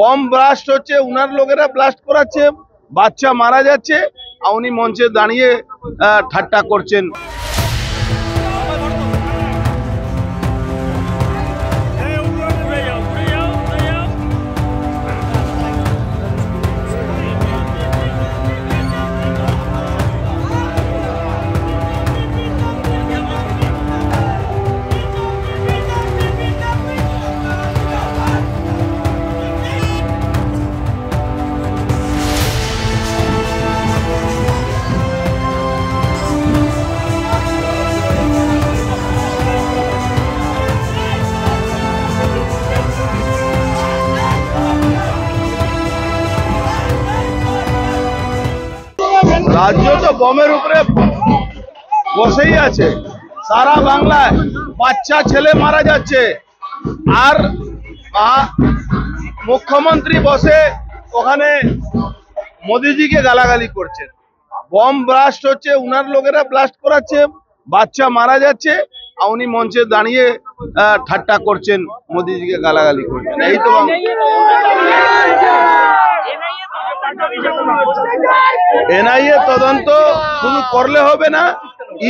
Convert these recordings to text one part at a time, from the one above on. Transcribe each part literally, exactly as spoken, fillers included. কম blast হচ্ছে, উনার লোকেরা ব্লাস্ট করাচ্ছে, বাচ্চা মারা যাচ্ছে, আর উনি মঞ্চে দাঁড়িয়ে ঠাট্টা করছেন। রাজ্য তো বোমের উপরে বসেই আছে, সারা বাংলায় বাচ্চা ছেলে মারা যাচ্ছে, আর মুখ্যমন্ত্রী বসে ওখানে মোদিজিকে গালাগালি করছেন। বোম ব্লাস্ট হচ্ছে, উনার লোকেরা ব্লাস্ট করাচ্ছে, বাচ্চা মারা যাচ্ছে, আর উনি মঞ্চে দাঁড়িয়ে ঠাট্টা করছেন, মোদিজিকে গালাগালি করছেন। এই তো এনআইএ তদন্ত শুরু করলে হবে না,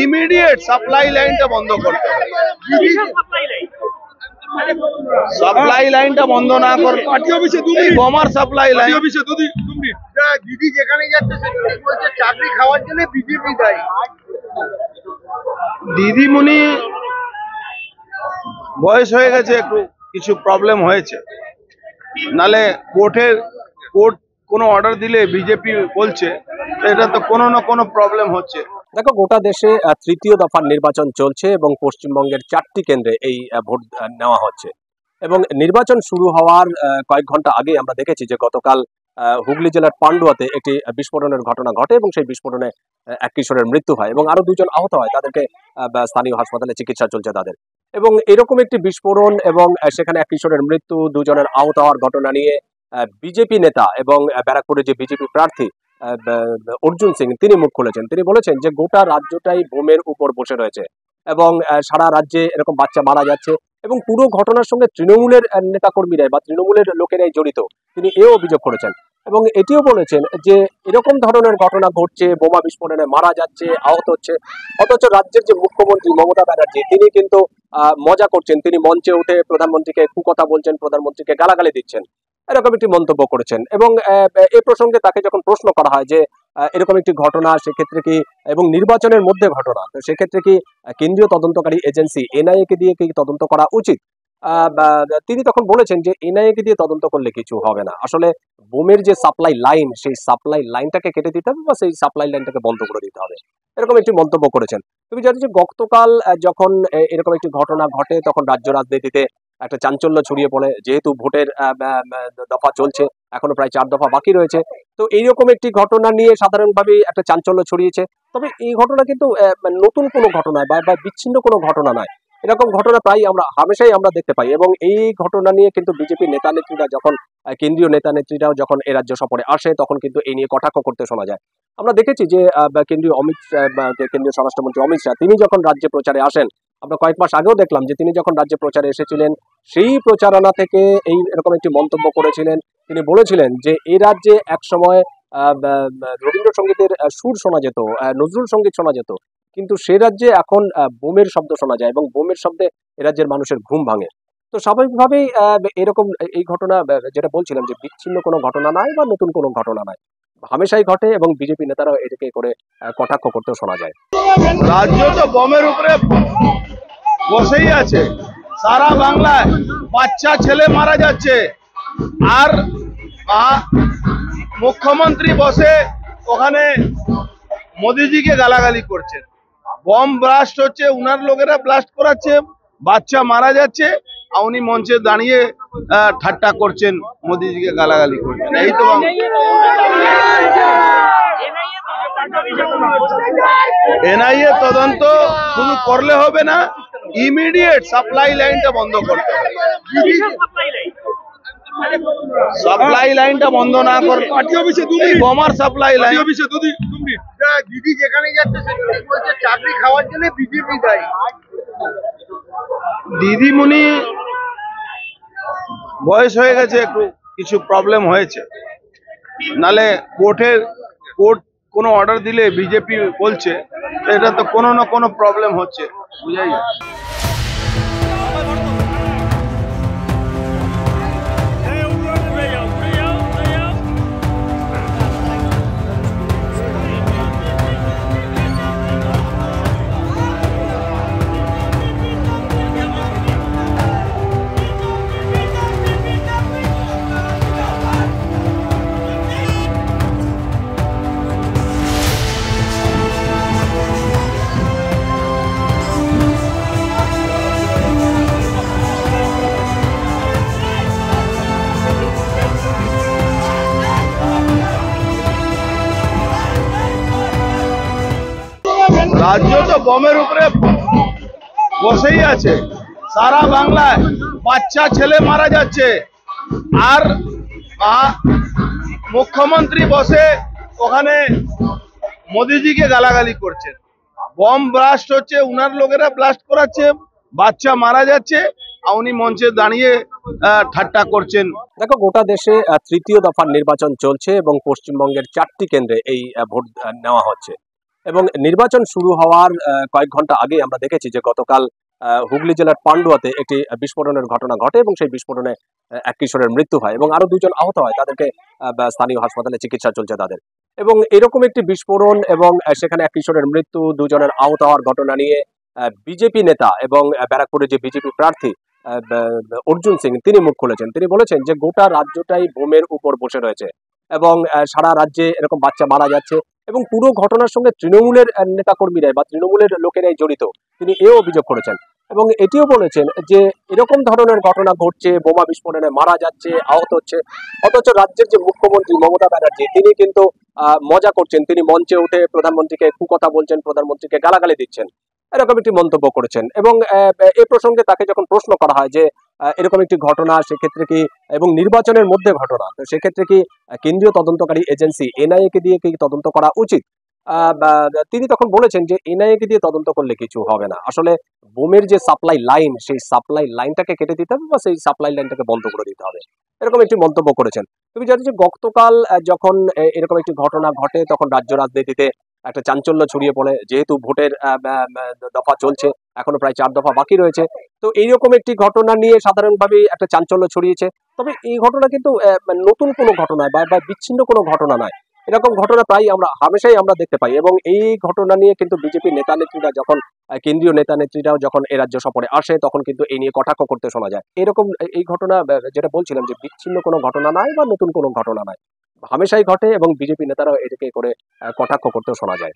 ইমিডিয়েট সাপ্লাই লাইনটা বন্ধ করতে হবে। সাপ্লাই লাইনটা বন্ধ না করলে বোমার সাপ্লাই লাইন দিদি যেখানে যাচ্ছে সেখানে বলছে চাকরি খাওয়ার জন্য বিজেপি দায়ী। দিদিমণি বয়স হয়ে গেছে, একটু কিছু প্রবলেম হয়েছে, নালে কোর্টের কোর্ট কোনো অর্ডার দিলে বিজেপি বলছে, এটা তো কোনো না কোনো প্রবলেম হচ্ছে। দেখো, গোটা দেশে তৃতীয় দফার নির্বাচন চলছে এবং পশ্চিমবঙ্গের চারটি কেন্দ্রে এই ভোট নেওয়া হচ্ছে। এবং নির্বাচন শুরু হওয়ার কয়েক ঘন্টা আগে আমরা দেখেছি যে গতকাল হুগলি জেলার পান্ডুয়াতে একটি বিস্ফোরণের ঘটনা ঘটে এবং সেই বিস্ফোরণে এক কিশোরের মৃত্যু হয় এবং আরো দুজন আহত হয়, তাদেরকে স্থানীয় হাসপাতালে চিকিৎসা চলছে তাদের। এবং এরকম একটি বিস্ফোরণ এবং সেখানে এক কিশোরের মৃত্যু, দুজনের আহত হওয়ার ঘটনা নিয়ে বিজেপি নেতা এবং ব্যারাকপুরের যে বিজেপি প্রার্থী অর্জুন সিং তিনি মুখ খুলেছেন। তিনি বলেছেন যে গোটা রাজ্যটাই বোমের উপর বসে রয়েছে এবং সারা রাজ্যে এরকম বাচ্চা মারা যাচ্ছে এবং পুরো ঘটনার সঙ্গে তৃণমূলের নেতাকর্মীরাই বা তৃণমূলের লোকেরাই জড়িত, তিনি এও অভিযোগ করেছেন। এবং এটিও বলেছেন যে এরকম ধরনের ঘটনা ঘটছে, বোমা বিস্ফোরণে মারা যাচ্ছে, আহত হচ্ছে, অথচ রাজ্যের যে মুখ্যমন্ত্রী মমতা ব্যানার্জি তিনি কিন্তু মজা করছেন, তিনি মঞ্চে উঠে প্রধানমন্ত্রীকে কুকথা বলছেন, প্রধানমন্ত্রীকে গালাগালি দিচ্ছেন, এরকম একটি মন্তব্য করেছেন। এবং এ প্রসঙ্গে তাকে যখন প্রশ্ন করা হয় যে এরকম একটি ঘটনা সেক্ষেত্রে কি, এবং নির্বাচনের মধ্যে ঘটনা, তো সেক্ষেত্রে কি কেন্দ্রীয় তদন্তকারী এজেন্সি এনআইএ কে দিয়ে কি তদন্ত করা উচিত, তিনি তখন বলেছেন যে এনআইএ কে দিয়ে তদন্ত করলে কিছু হবে না। আসলে বোমের যে সাপ্লাই লাইন, সেই সাপ্লাই লাইনটাকে কেটে দিতে হবে বা সেই সাপ্লাই লাইনটাকে বন্ধ করে দিতে হবে, এরকম একটি মন্তব্য করেছেন। তুমি জানো যে গতকাল যখন এরকম একটি ঘটনা ঘটে তখন রাজ্য রাজনীতিতে একটা চাঞ্চল্য ছড়িয়ে পড়ে, যেহেতু ভোটের দফা চলছে, এখনো প্রায় চার দফা বাকি রয়েছে, তো এইরকম একটি ঘটনা নিয়ে সাধারণভাবে একটা চাঞ্চল্য ছড়িয়েছে। তবে এই ঘটনা কিন্তু নতুন কোনো ঘটনা বা বিচ্ছিন্ন কোনো ঘটনা নয়, এরকম ঘটনা প্রায় আমরা হামেশাই আমরা দেখতে পাই। এবং এই ঘটনা নিয়ে কিন্তু বিজেপি নেতা নেত্রীরা যখন কেন্দ্রীয় নেতা নেত্রীরাও যখন এ রাজ্য সফরে আসে তখন কিন্তু এই নিয়ে কটাক্ষ করতে শোনা যায়। আমরা দেখেছি যে কেন্দ্রীয় অমিত কেন্দ্রীয় স্বরাষ্ট্রমন্ত্রী অমিত শাহ তিনি যখন রাজ্যে প্রচারে আসেন, আমরা কয়েক মাস আগেও দেখলাম যে তিনি যখন রাজ্যে প্রচারে এসেছিলেন সেই প্রচারণা থেকে এই এরকম একটি মন্তব্য করেছিলেন। তিনি বলেছিলেন যে এই রাজ্যে একসময় রবীন্দ্রসঙ্গীতের সুর শোনা যেত, নজরুল সঙ্গীত শোনা যেত, কিন্তু সেই রাজ্যে এখন বোমের শব্দ শোনা যায় এবং বোমের শব্দে এ রাজ্যের মানুষের ঘুম ভাঙে। তো স্বাভাবিকভাবেই এরকম এই ঘটনা যেটা বলছিলাম যে বিচ্ছিন্ন কোনো ঘটনা নয় বা নতুন কোনো ঘটনা নয়, হামেশাই ঘটে এবং বিজেপি নেতারা এটাকে করে কটাক্ষ করতে শোনা যায়। রাজ্য তো বোমের উপরে বসেই আছে, সারা বাংলায় বাচ্চা ছেলে মারা যাচ্ছে, আর মুখ্যমন্ত্রী বসে ওখানে মোদিজিকে গালাগালি করছেন। বোম ব্লাস্ট হচ্ছে, উনার লোকেরা ব্লাস্ট করাচ্ছে, বাচ্চা মারা যাচ্ছে, আর উনি মঞ্চে দাঁড়িয়ে ঠাট্টা করছেন, মোদিজিকে গালাগালি করছেন। এই তো এনআইএ তদন্ত শুরু করলে হবে না, ইমিডিয়েট সাপ্লাই লাইনটা বন্ধ করতে হবে। সাপ্লাই লাইনটা বন্ধ না করলে বোমার সাপ্লাই লাইন দিদি যেখানে যাচ্ছে সেখানে বলছে চাকরি খাওয়ার জন্য বিজেপি দায়ী। দিদিমণি বয়স হয়ে গেছে, একটু কিছু প্রবলেম হয়েছে, নালে কোর্টের কোর্ট কোনো অর্ডার দিলে বিজেপি বলছে এটা তো কোনো না কোনো প্রবলেম হচ্ছে, বুঝাই। রাজ্য তো বোমের উপরে বসেই আছে, সারা বাংলায় বাচ্চা ছেলে মারা যাচ্ছে, আর মুখ্যমন্ত্রী বসে ওখানে মোদিজিকে গালাগালি করছেন। বোম ব্লাস্ট হচ্ছে, উনার লোকেরা ব্লাস্ট করাচ্ছে, বাচ্চা মারা যাচ্ছে, আর উনি মঞ্চে দাঁড়িয়ে ঠাট্টা করছেন। দেখো, গোটা দেশে তৃতীয় দফার নির্বাচন চলছে এবং পশ্চিমবঙ্গের চারটি কেন্দ্রে এই ভোট নেওয়া হচ্ছে। এবং নির্বাচন শুরু হওয়ার কয়েক ঘন্টা আগে আমরা দেখেছি যে গতকাল হুগলি জেলার পান্ডুয়াতে একটি বিস্ফোরণের ঘটনা ঘটে এবং সেই বিস্ফোরণে এক কিশোরের মৃত্যু হয় এবং আরো দুজন আহত হয়, তাদেরকে স্থানীয় হাসপাতালে চিকিৎসা চলছে তাদের। এবং এরকম একটি বিস্ফোরণ এবং সেখানে এক কিশোরের মৃত্যু, দুজনের আহত হওয়ার ঘটনা নিয়ে বিজেপি নেতা এবং ব্যারাকপুরের যে বিজেপি প্রার্থী অর্জুন সিং, তিনি মুখ খুলেছেন। তিনি বলেছেন যে গোটা রাজ্যটাই বোমের উপর বসে রয়েছে এবং সারা রাজ্যে এরকম বাচ্চা মারা যাচ্ছে এবং পুরো ঘটনার সঙ্গে তৃণমূলের নেতাকর্মীরাই বা তৃণমূলের লোকেরাই জড়িত, তিনি এও অভিযোগ করেছেন। এবং এটিও বলেছেন যে এরকম ধরনের ঘটনা ঘটছে, বোমা বিস্ফোরণে মারা যাচ্ছে, আহত হচ্ছে, অথচ রাজ্যের যে মুখ্যমন্ত্রী মমতা ব্যানার্জি তিনি কিন্তু মজা করছেন, তিনি মঞ্চে উঠে প্রধানমন্ত্রীকে কুকথা বলছেন, প্রধানমন্ত্রীকে গালাগালি দিচ্ছেন, এরকম একটি মন্তব্য করেছেন। এবং এই প্রসঙ্গে তাকে যখন প্রশ্ন করা হয় যে এরকম একটি ঘটনা সেক্ষেত্রে কি, এবং নির্বাচনের মধ্যে ঘটনা, তো সেক্ষেত্রে কি কেন্দ্রীয় তদন্তকারী এজেন্সি এনআইএ কে দিয়ে কি তদন্ত করা উচিত, তিনি তখন বলেছেন যে এনআইএ কে দিয়ে তদন্ত করলে কিছু হবে না। আসলে বোমের যে সাপ্লাই লাইন, সেই সাপ্লাই লাইনটাকে কেটে দিতে হবে বা সেই সাপ্লাই লাইনটাকে বন্ধ করে দিতে হবে, এরকম একটি মন্তব্য করেছেন। তুমি জানো যে গতকাল যখন এরকম একটি ঘটনা ঘটে তখন রাজ্য রাজনীতিতে একটা চাঞ্চল্য ছড়িয়ে পড়ে, যেহেতু ভোটের দফা চলছে, এখনো প্রায় চার দফা বাকি রয়েছে, তো এইরকম একটি ঘটনা নিয়ে সাধারণভাবে একটা চাঞ্চল্য ছড়িয়েছে। তবে এই ঘটনা কিন্তু নতুন কোনো ঘটনা বা বিচ্ছিন্ন কোনো ঘটনা নয়, এরকম ঘটনা প্রায় আমরা হামেশাই আমরা দেখতে পাই। এবং এই ঘটনা নিয়ে কিন্তু বিজেপি নেতা নেত্রীরা যখন, কেন্দ্রীয় নেতা নেত্রীরাও যখন এ রাজ্য সফরে আসে তখন কিন্তু এই নিয়ে কটাক্ষ করতে শোনা যায়। এরকম এই ঘটনা যেটা বলছিলাম যে বিচ্ছিন্ন কোনো ঘটনা নয় বা নতুন কোনো ঘটনা নয়, হামেশাই ঘটে এবং বিজেপি নেতারাও এটাকে করে কটাক্ষ করতে শোনা যায়।